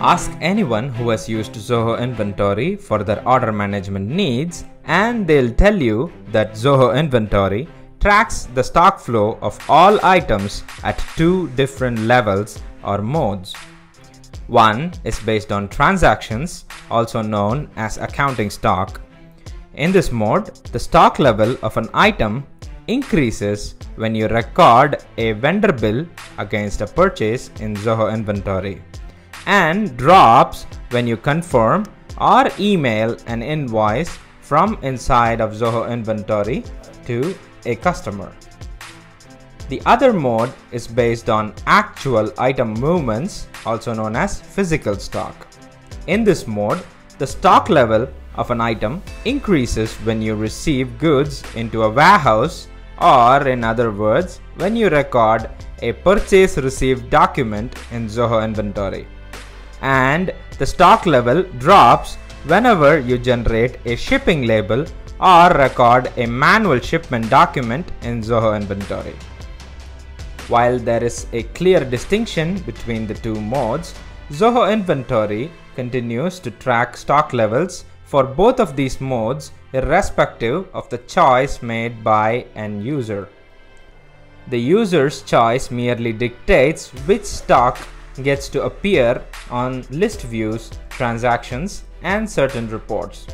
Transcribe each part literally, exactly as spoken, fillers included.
Ask anyone who has used Zoho Inventory for their order management needs, and they'll tell you that Zoho Inventory tracks the stock flow of all items at two different levels or modes. One is based on transactions, also known as accounting stock. In this mode, the stock level of an item increases when you record a vendor bill against a purchase in Zoho Inventory, and drops when you confirm or email an invoice from inside of Zoho Inventory to a customer. The other mode is based on actual item movements, also known as physical stock. In this mode, the stock level of an item increases when you receive goods into a warehouse, or in other words, when you record a purchase received document in Zoho Inventory. And the stock level drops whenever you generate a shipping label or record a manual shipment document in Zoho Inventory. While there is a clear distinction between the two modes, Zoho Inventory continues to track stock levels for both of these modes irrespective of the choice made by an user. The user's choice merely dictates which stock gets to appear on list views, transactions, and certain reports.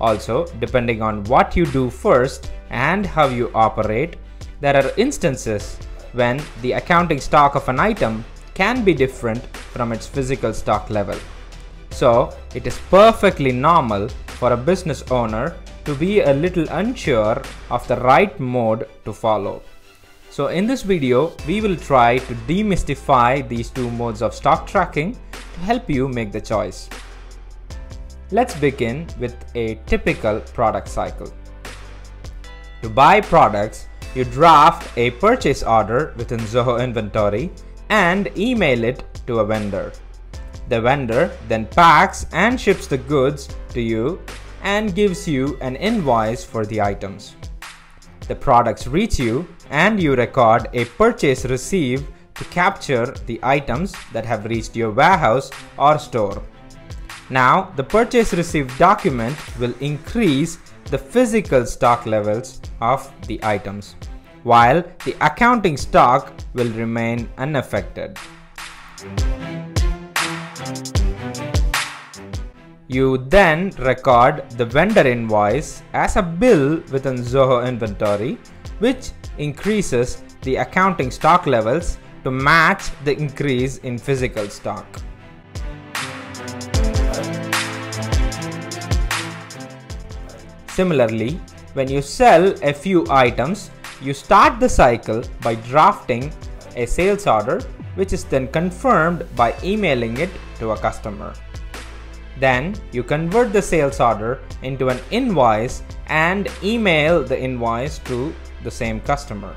Also, depending on what you do first and how you operate, there are instances when the accounting stock of an item can be different from its physical stock level. So, it is perfectly normal for a business owner to be a little unsure of the right mode to follow. So in this video, we will try to demystify these two modes of stock tracking to help you make the choice. Let's begin with a typical product cycle. To buy products, you draft a purchase order within Zoho Inventory and email it to a vendor. The vendor then packs and ships the goods to you and gives you an invoice for the items. The products reach you and you record a purchase receive to capture the items that have reached your warehouse or store. Now, the purchase receive document will increase the physical stock levels of the items, while the accounting stock will remain unaffected. You then record the vendor invoice as a bill within Zoho Inventory, which increases the accounting stock levels to match the increase in physical stock. Similarly, when you sell a few items, you start the cycle by drafting a sales order, which is then confirmed by emailing it to a customer. Then you convert the sales order into an invoice and email the invoice to the same customer.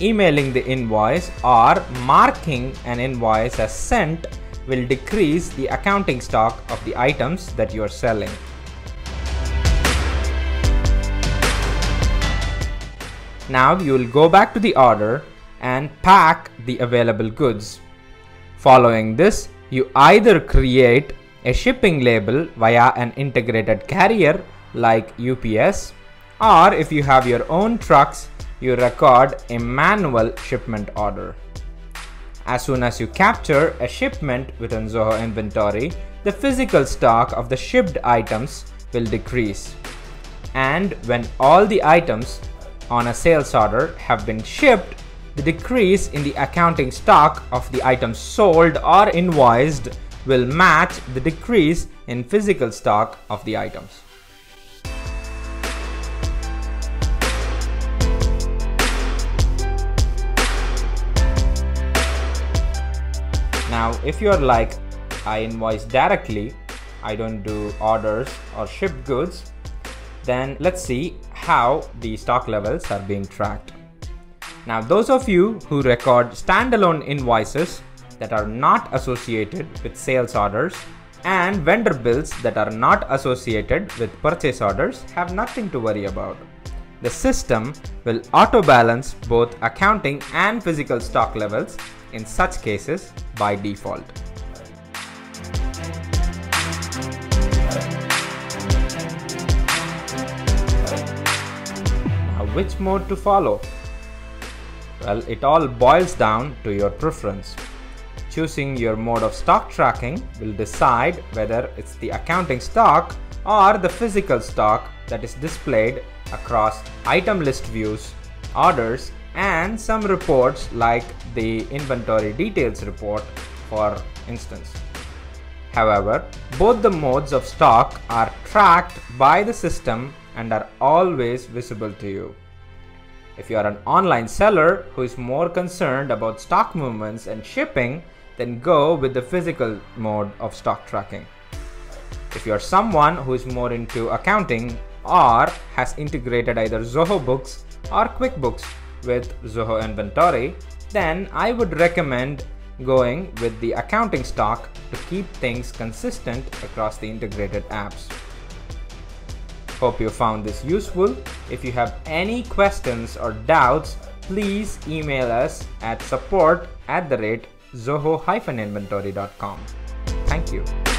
Emailing the invoice or marking an invoice as sent will decrease the accounting stock of the items that you are selling. Now you will go back to the order and pack the available goods. Following this, you either create a shipping label via an integrated carrier like U P S, or if you have your own trucks, you record a manual shipment order. As soon as you capture a shipment within Zoho Inventory, the physical stock of the shipped items will decrease. And when all the items on a sales order have been shipped, the decrease in the accounting stock of the items sold or invoiced will match the decrease in physical stock of the items. Now, if you are like, I invoice directly, I don't do orders or ship goods, then let's see how the stock levels are being tracked. Now, those of you who record standalone invoices that are not associated with sales orders and vendor bills that are not associated with purchase orders have nothing to worry about. The system will auto balance both accounting and physical stock levels in such cases by default. which mode to follow? Well, it all boils down to your preference. Choosing your mode of stock tracking will decide whether it's the accounting stock or the physical stock that is displayed across item list views, orders, and some reports like the inventory details report, for instance. However, both the modes of stock are tracked by the system and are always visible to you. If you are an online seller who is more concerned about stock movements and shipping, then go with the physical mode of stock tracking. If you are someone who is more into accounting or has integrated either Zoho Books or QuickBooks with Zoho Inventory, then I would recommend going with the accounting stock to keep things consistent across the integrated apps. Hope you found this useful. If you have any questions or doubts, please email us at support at the rate zoho dash inventory dot com. Thank you.